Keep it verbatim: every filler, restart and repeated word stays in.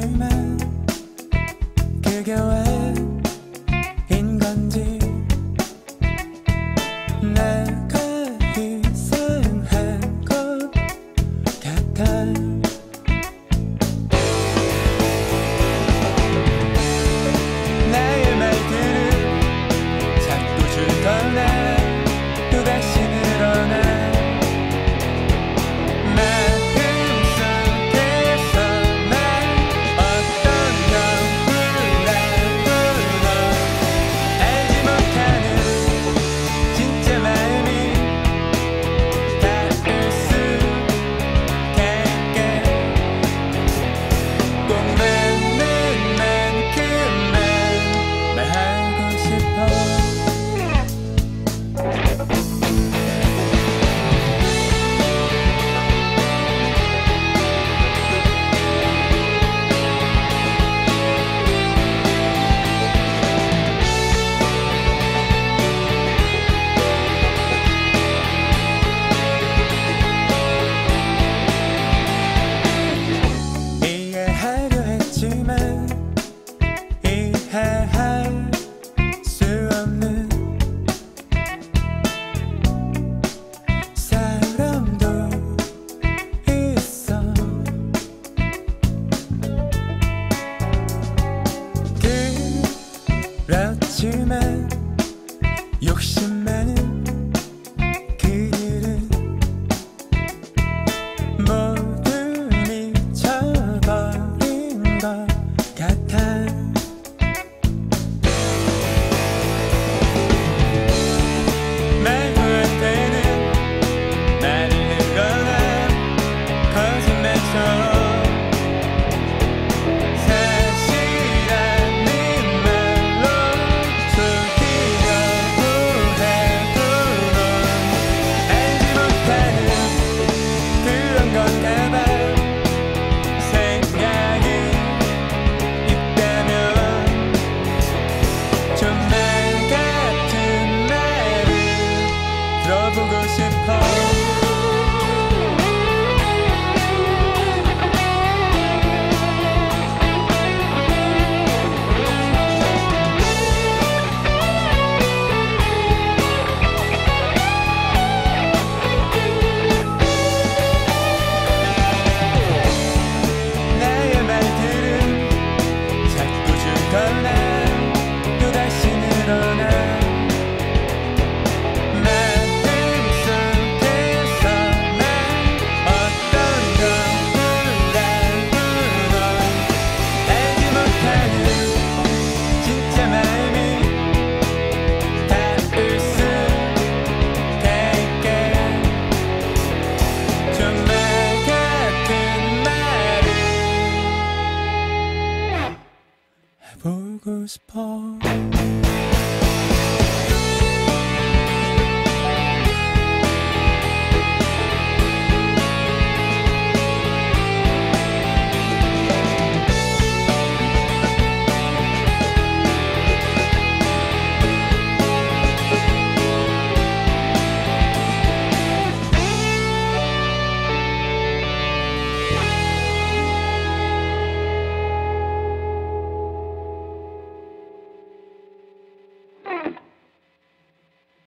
하지만 그게 왜인 건지 내가 희생한 것 같아. 그렇지만 욕심 많은 그들은 모두 미쳐버린 것 같아. 누구한테는 말을 거나 거짓말처럼 들어보고 싶어. Broguer's Park.